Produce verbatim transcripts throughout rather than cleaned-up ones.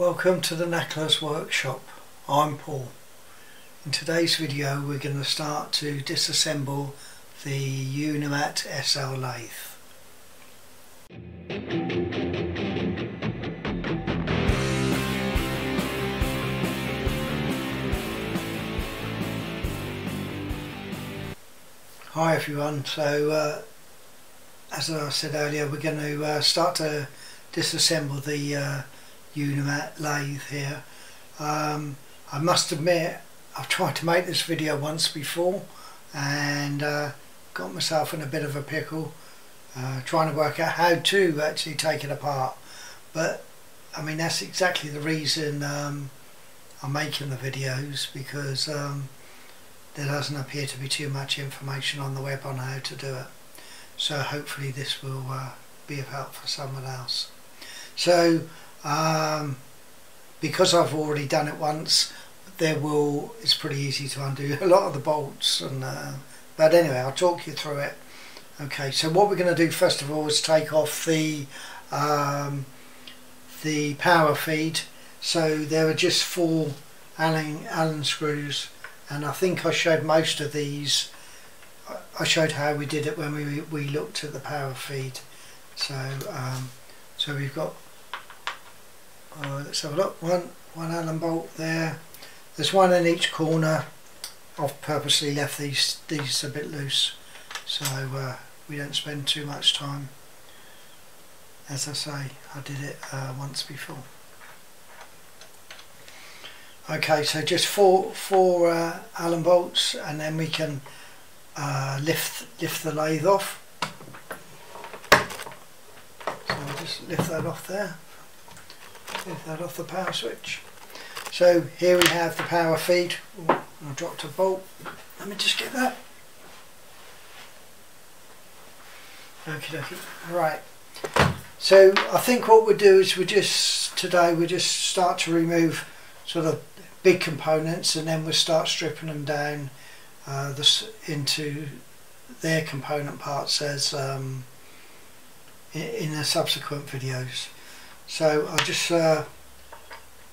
Welcome to the Knackler's Workshop. I'm Paul. In today's video we're going to start to disassemble the Unimat S L lathe. Hi everyone, so uh, as I said earlier, we're going to uh, start to disassemble the uh, Unimat lathe here. Um, I must admit, I've tried to make this video once before and uh, got myself in a bit of a pickle uh, trying to work out how to actually take it apart. But I mean, that's exactly the reason um, I'm making the videos, because um, there doesn't appear to be too much information on the web on how to do it. So hopefully this will uh, be of help for someone else. So Um, because I've already done it once, there will it's pretty easy to undo a lot of the bolts, and uh, but anyway, I'll talk you through it. Okay, so what we're going to do first of all is take off the um, the power feed. So there are just four Allen Allen screws, and I think I showed most of these. I showed how we did it when we we looked at the power feed. So um, so we've got. Uh, let's have a look. One, one Allen bolt there. There's one in each corner. I've purposely left these these a bit loose, so uh, we don't spend too much time. As I say, I did it uh, once before. Okay, so just four four uh, Allen bolts, and then we can uh, lift lift the lathe off. So I'll just lift that off there. Lift that off the power switch. So here we have the power feed. Ooh, I dropped a bolt. Let me just get that. Okie dokie. Right. So I think what we'll do is we just today we just start to remove sort of big components, and then we'll start stripping them down uh, this into their component parts as um, in, in the subsequent videos. So I'll just uh,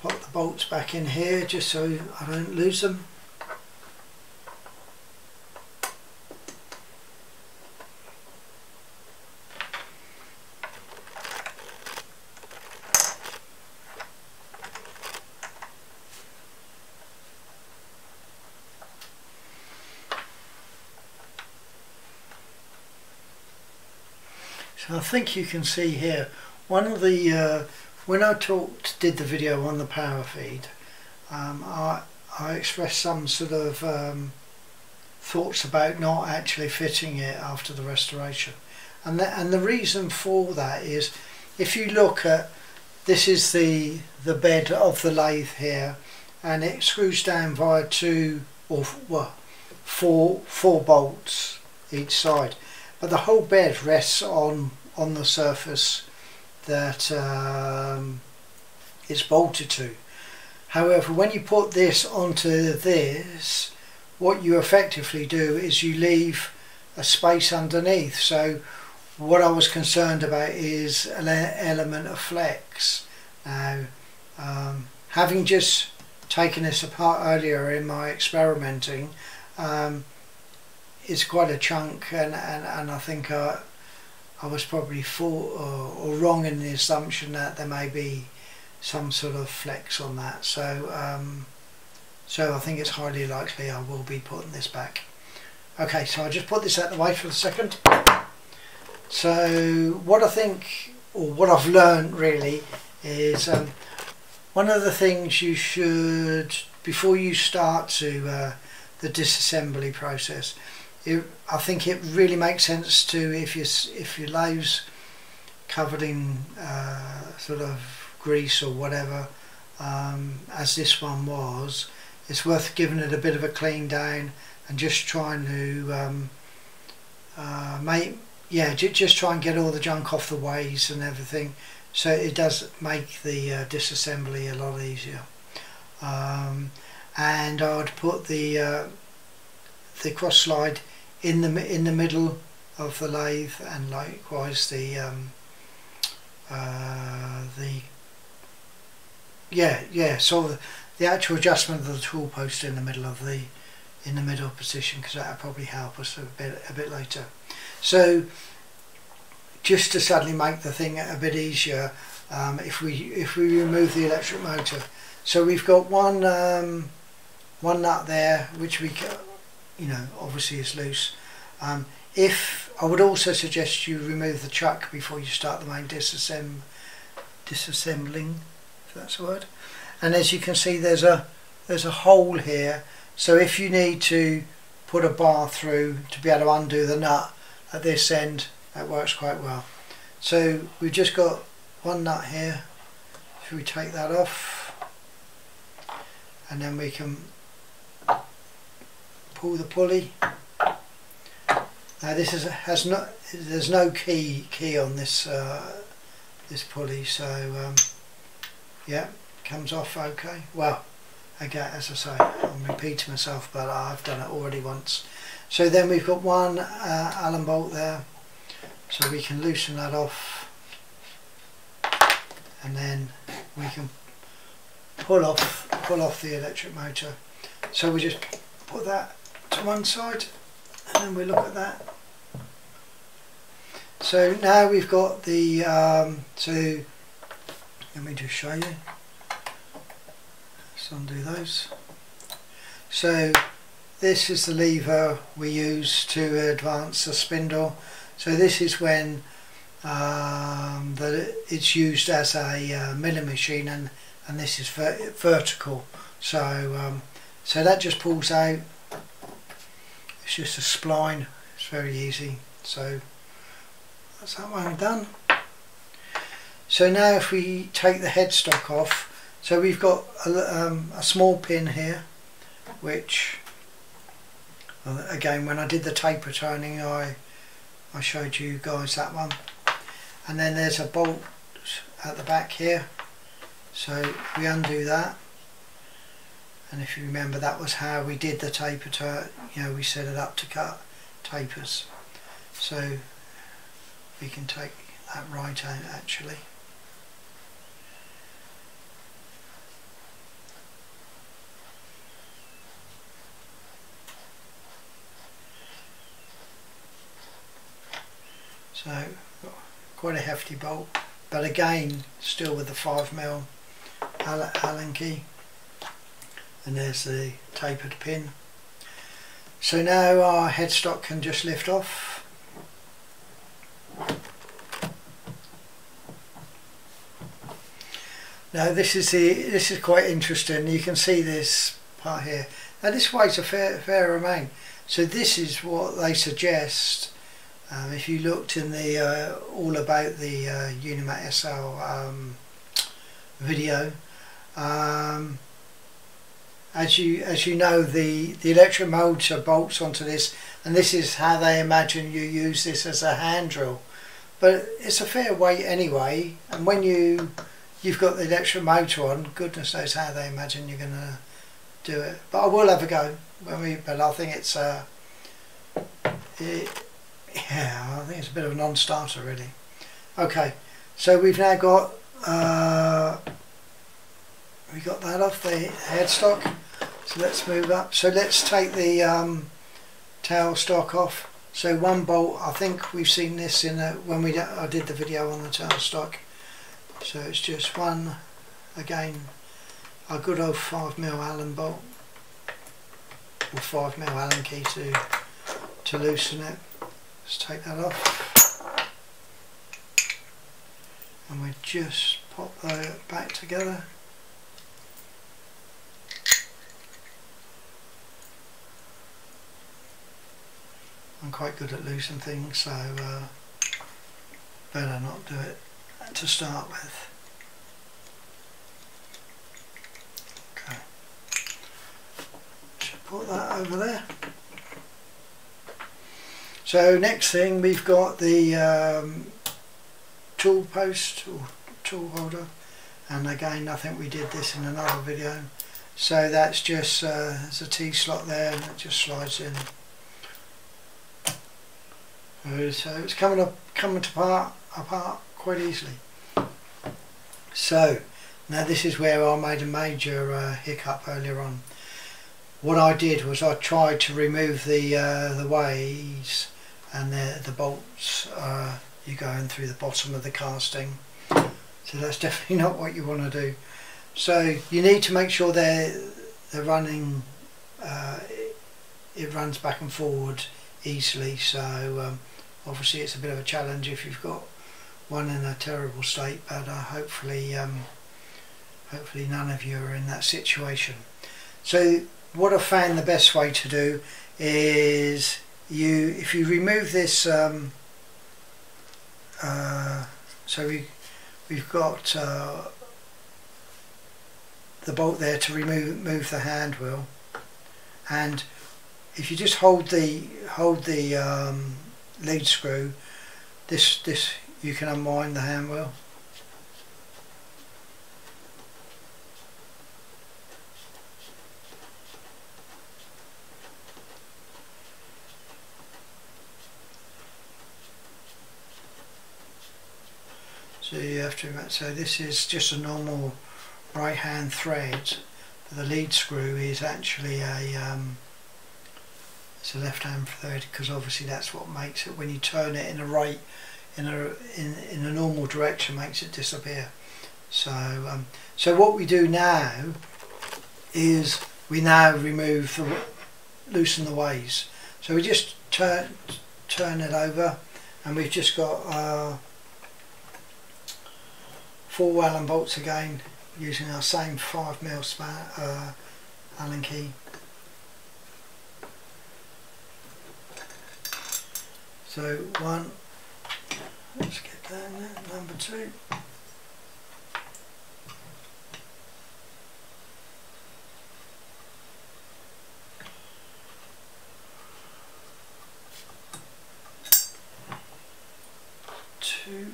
pop the bolts back in here just so I don't lose them. So I think you can see here, one of the uh, when I talked did the video on the power feed, um, I, I expressed some sort of um, thoughts about not actually fitting it after the restoration, and the, and the reason for that is, if you look at this, is the the bed of the lathe here, and it screws down via two or well, four four bolts each side, but the whole bed rests on on the surface that um, it's bolted to. However, when you put this onto this, what you effectively do is you leave a space underneath. So what I was concerned about is an element of flex. Now, um, having just taken this apart earlier in my experimenting, um, it's quite a chunk, and, and, and I think I I was probably for, or, or wrong in the assumption that there may be some sort of flex on that. So um, so I think it's highly likely I will be putting this back. Okay, so I'll just put this out of the way for a second. So what I think, or what I've learned really, is um, one of the things you should, before you start to uh, the disassembly process, It, I think it really makes sense to, if you if your lathe's covered in uh, sort of grease or whatever, um, as this one was, it's worth giving it a bit of a clean down and just trying to um, uh, make yeah just try and get all the junk off the ways and everything, so it does make the uh, disassembly a lot easier. Um, and I would put the uh, the cross slide in the in the middle of the lathe, and likewise the um, uh, the yeah, yeah. So the, the actual adjustment of the tool post in the middle of the in the middle position, because that'll probably help us a bit a bit later. So just to suddenly make the thing a bit easier, um, if we if we remove the electric motor, so we've got one um, one nut there, which we you know obviously is loose. Um, if I would also suggest you remove the chuck before you start the main disassemb disassembling, if that's the word. And as you can see, there's a there's a hole here. So if you need to put a bar through to be able to undo the nut at this end, that works quite well. So we've just got one nut here. Should we take that off? And then we can pull the pulley. Now this is has not there's no key key on this uh, this pulley, so um, yeah, comes off okay. Well, again, as I say, I'm repeating myself, but I've done it already once. So then we've got one uh, Allen bolt there, so we can loosen that off, and then we can pull off pull off the electric motor. So we just put that to one side, and then we look at that. So now we've got the, um, so let me just show you, let's undo those. So this is the lever we use to advance the spindle. So this is when um, the, it's used as a uh, milling machine, and, and this is ver vertical. So, um, so that just pulls out, it's just a spline, it's very easy. So that's that one done. So now if we take the headstock off, so we've got a, um, a small pin here, which again, when I did the taper turning, I I showed you guys that one. And then there's a bolt at the back here, so we undo that. And if you remember, that was how we did the taper turn. You know, we set it up to cut tapers. So we can take that right out actually. So quite a hefty bolt, but again still with the five mil Allen key. And there's the tapered pin. So now our headstock can just lift off. Now this is the this is quite interesting. You can see this part here. Now this weighs a fair fair amount. So this is what they suggest. Um, if you looked in the uh, all about the uh, Unimat S L um, video, um, as you as you know, the the electric motor bolts onto this, and this is how they imagine you use this as a hand drill. But it's a fair weight anyway, and when you you've got the electric motor on, goodness knows how they imagine you're going to do it. But I will have a go when we, but I think it's a, it, yeah, I think it's a bit of a non-starter really. Okay, so we've now got, uh, we got that off the headstock, so let's move up. So let's take the um, tail stock off. So one bolt, I think we've seen this in the, when we I did the video on the tail stock. So it's just one, again, a good old five mil Allen bolt, or five mil Allen key to, to loosen it. Let's take that off. And we just pop that back together. I'm quite good at loosening things, so uh, better not do it to start with. Okay, should put that over there. So next thing, we've got the um, tool post or tool holder, and again I think we did this in another video. So that's just uh, there's a T-slot there, and it just slides in. So it's coming up coming to part apart quite easily. So Now this is where I made a major uh, hiccup earlier on. What I did was I tried to remove the uh, the ways and the, the bolts uh, you're going through the bottom of the casting, so that's definitely not what you want to do. So you need to make sure they're, they're running, uh, it, it runs back and forward easily. So um, obviously it's a bit of a challenge if you've got one in a terrible state, but uh, hopefully um, hopefully none of you are in that situation. So what I found the best way to do is you if you remove this um, uh, so we, we've got uh, the bolt there to remove move the hand wheel, and if you just hold the hold the um, lead screw, this this you can unwind the hand wheel. So you have to so this is just a normal right hand thread, but the lead screw is actually a um, it's a left hand thread, because obviously that's what makes it, when you turn it in a right in a in, in a normal direction, makes it disappear. So um, so what we do now is we now remove the loosen the ways. So we just turn turn it over, and we've just got our four Allen bolts again, using our same five mil span, uh, Allen key. So one, let's get down there, number two. Two.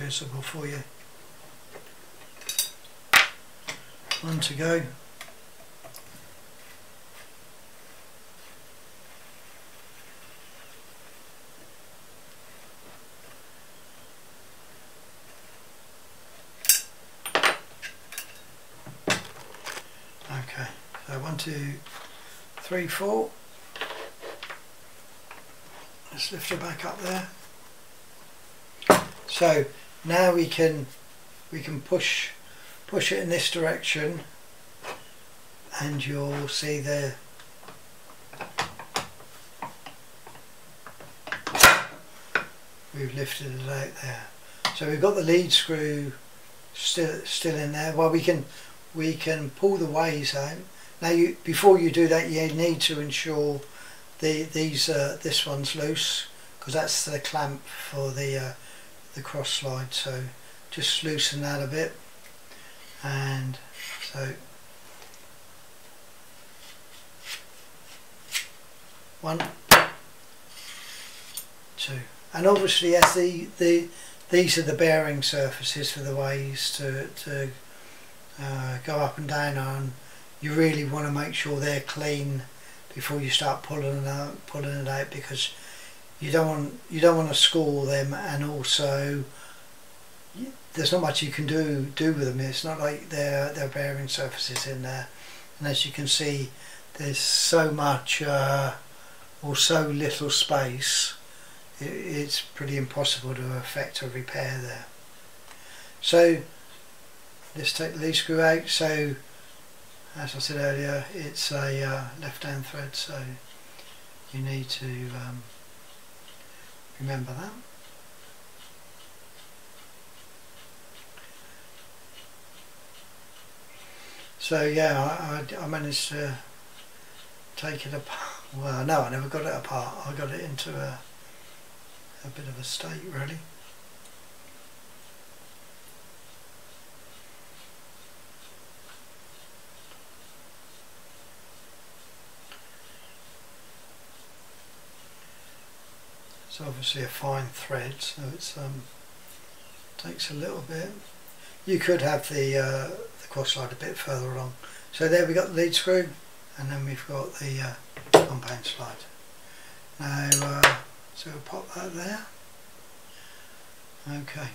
Visible for you. One to go. Okay, so one, two, three, four. Let's lift her back up there. So now we can we can push push it in this direction, and you'll see the we've lifted it out there. So we've got the lead screw still still in there. Well, we can we can pull the ways out. Now you before you do that, you need to ensure the these uh, this one's loose, because that's the clamp for the uh, the cross slide. So just loosen that a bit, and so one, two, and obviously as the the these are the bearing surfaces for the ways to to uh, go up and down on. You really want to make sure they're clean before you start pulling it out, pulling it out, because you don't want you don't want to score them, and also there's not much you can do do with them. It's not like they're they're bearing surfaces in there, and as you can see, there's so much uh, or so little space. It, it's pretty impossible to effect a repair there. So let's take the lead screw out. So as I said earlier, it's a uh, left-hand thread, so you need to. Um, Remember that. So yeah, I, I, I managed to take it apart. Well, no, I never got it apart. I got it into a, a bit of a state, really. It's obviously a fine thread, so it's um takes a little bit. you could have the, uh, the cross slide a bit further along. So there we've got the lead screw, and then we've got the uh, compound slide. Now, uh, so we'll pop that there. Okay.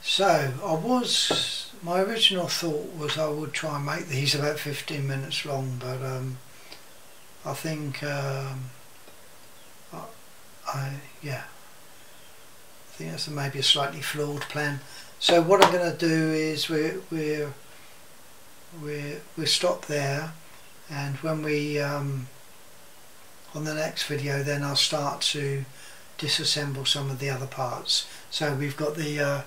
So I was, my original thought was I would try and make these about fifteen minutes long, but um, I think um, I, I yeah, I think that's maybe a slightly flawed plan. So what I'm going to do is we we we we stop there, and when we um, on the next video, then I'll start to disassemble some of the other parts. So we've got the uh,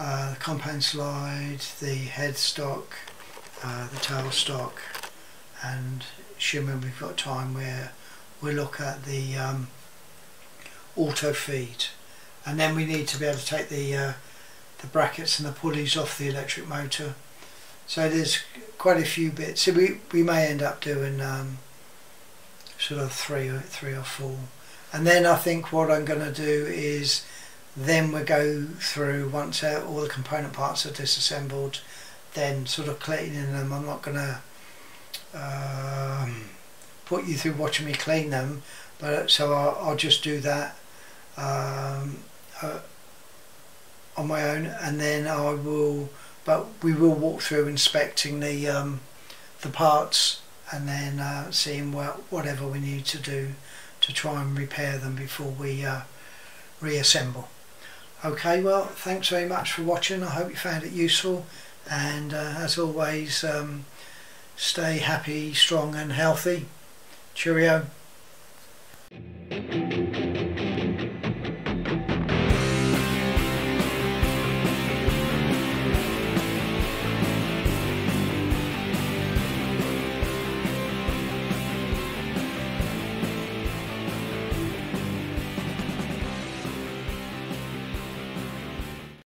Uh, the compound slide, the headstock, uh, the tailstock, and assuming we've got time, where we look at the um, auto feed, and then we need to be able to take the uh, the brackets and the pulleys off the electric motor. So there's quite a few bits. So we we may end up doing um, sort of three or three or four, and then I think what I'm going to do is. Then we go through, once all the component parts are disassembled, then sort of cleaning them. I'm not going to um, put you through watching me clean them, but so I'll, I'll just do that um, uh, on my own, and then I will. But we will walk through inspecting the um, the parts, and then uh, seeing what whatever we need to do to try and repair them before we uh, reassemble. Okay, well, thanks very much for watching. I hope you found it useful, and uh, as always, um, stay happy, strong and healthy. Cheerio.